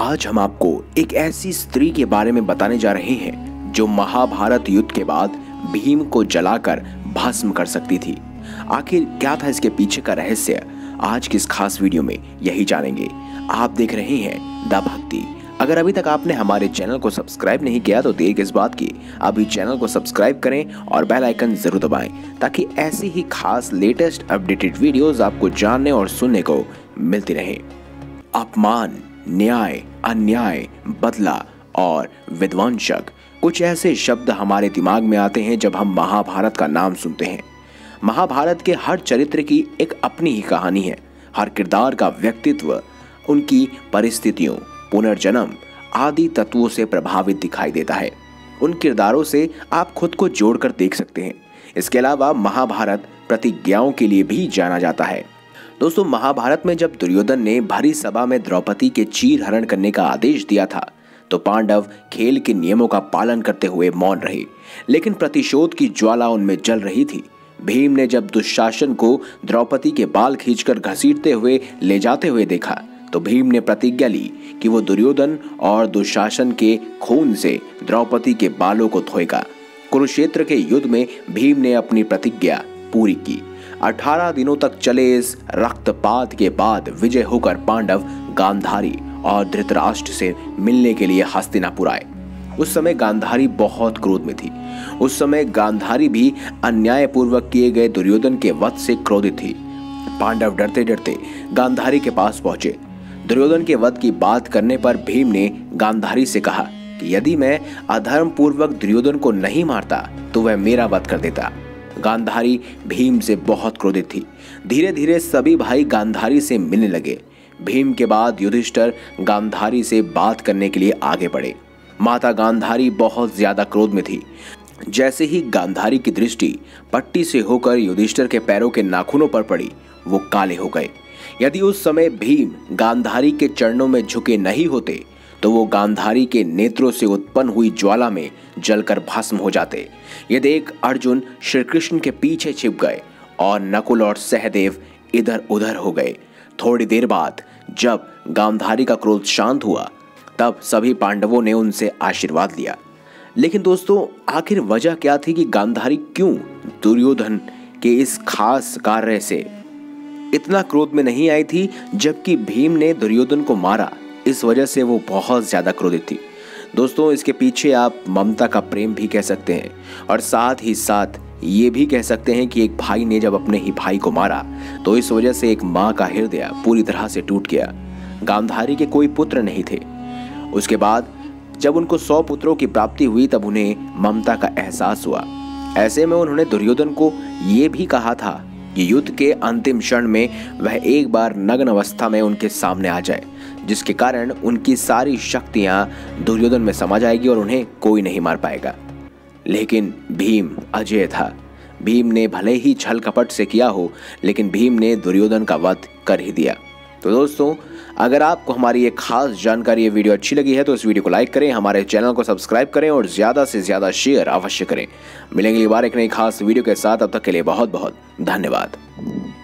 आज हम आपको एक ऐसी स्त्री के बारे में बताने जा रहे हैं जो महाभारत युद्ध के बाद भीम को जलाकर भस्म कर सकती थी। आखिर क्या था इसके पीछे का रहस्य, आज की इस खास वीडियो में यही जानेंगे। आप देख रहे हैं द भक्ति। अगर अभी तक आपने हमारे चैनल को सब्सक्राइब नहीं किया तो देर किस बात की, अभी चैनल को सब्सक्राइब करें और बेल आइकन जरूर दबाएं ताकि ऐसी ही खास लेटेस्ट अपडेटेड वीडियोस आपको जानने और सुनने को मिलती रहे। अपमान, न्याय, अन्याय, बदला और विध्वंसक, कुछ ऐसे शब्द हमारे दिमाग में आते हैं जब हम महाभारत का नाम सुनते हैं। महाभारत के हर चरित्र की एक अपनी ही कहानी है। हर किरदार का व्यक्तित्व, उनकी परिस्थितियों, पुनर्जन्म आदि तत्वों से प्रभावित दिखाई देता है। उन किरदारों से आप खुद को जोड़कर देख सकते हैं। इसके अलावा महाभारत प्रतिज्ञाओं के लिए भी जाना जाता है। दोस्तों, महाभारत में जब दुर्योधन ने भरी सभा में द्रौपदी के चीर हरण करने का आदेश दिया था तो पांडव खेल के नियमों का पालन करते हुए मौन रहे, लेकिन प्रतिशोध की ज्वाला उनमें जल रही थी। भीम ने जब दुशासन को द्रौपदी के बाल खींचकर घसीटते हुए ले जाते हुए देखा तो भीम ने प्रतिज्ञा ली कि वो दुर्योधन और दुशासन के खून से द्रौपदी के बालों को धोएगा। कुरुक्षेत्र के युद्ध में भीम ने अपनी प्रतिज्ञा पूरी की। 18 दिनों तक चले इस रक्तपात के बाद विजय होकर पांडव गांधारी और धृतराष्ट्र से मिलने के लिए हस्तिनापुर आए। उस समय गांधारी बहुत क्रोध में थी। उस समय गांधारी भी अन्यायपूर्वक किए गए दुर्योधन के वध से क्रोधित थी। पांडव डरते डरते गांधारी के पास पहुंचे। दुर्योधन के वध की बात करने पर भीम ने गांधारी से कहा कि यदि मैं अधर्म पूर्वक दुर्योधन को नहीं मारता तो वह मेरा वध कर देता। गांधारी भीम से बहुत क्रोधित थी। धीरे धीरे सभी भाई गांधारी से मिलने लगे। भीम के बाद युधिष्ठिर गांधारी से बात करने के लिए आगे बढ़े। माता गांधारी बहुत ज्यादा क्रोध में थी। जैसे ही गांधारी की दृष्टि पट्टी से होकर युधिष्ठिर के पैरों के नाखूनों पर पड़ी, वो काले हो गए। यदि उस समय भीम गांधारी के चरणों में झुके नहीं होते तो वो गांधारी के नेत्रों से उत्पन्न हुई ज्वाला में जलकर भस्म हो जाते। ये देख अर्जुन श्री कृष्ण के पीछे छिप गए और नकुल और सहदेव इधर उधर हो गए। थोड़ी देर बाद जब गांधारी का क्रोध शांत हुआ तब सभी पांडवों ने उनसे आशीर्वाद लिया। लेकिन दोस्तों, आखिर वजह क्या थी कि गांधारी क्यों दुर्योधन के इस खास कार्य से इतना क्रोध में नहीं आई थी, जबकि भीम ने दुर्योधन को मारा। इस वजह से वो बहुत ज़्यादा क्रोधित थी। दोस्तों, इसके पीछे आप ममता का प्रेम भी कह सकते हैं और साथ ही साथ ये भी कह सकते हैं कि एक भाई ने जब अपने ही भाई को मारा तो इस वजह से एक माँ का हृदय पूरी तरह से टूट गया। गांधारी के कोई पुत्र नहीं थे। उसके बाद जब उनको 100 पुत्रों की प्राप्ति हुई तब उन्हें ममता का एहसास हुआ। ऐसे में उन्होंने दुर्योधन को ये भी कहा था कि युद्ध के अंतिम क्षण में वह एक बार नग्न अवस्था में उनके सामने आ जाए, जिसके कारण उनकी सारी शक्तियां दुर्योधन में समा जाएगी और उन्हें कोई नहीं मार पाएगा। लेकिन भीम अजय था। भीम ने भले ही छल कपट से किया हो, लेकिन भीम ने दुर्योधन का वध कर ही दिया। तो दोस्तों, अगर आपको हमारी ये खास जानकारी, ये वीडियो अच्छी लगी है तो इस वीडियो को लाइक करें, हमारे चैनल को सब्सक्राइब करें और ज़्यादा से ज़्यादा शेयर अवश्य करें। मिलेंगे अगली बार एक नई खास वीडियो के साथ। अब तक के लिए बहुत बहुत धन्यवाद।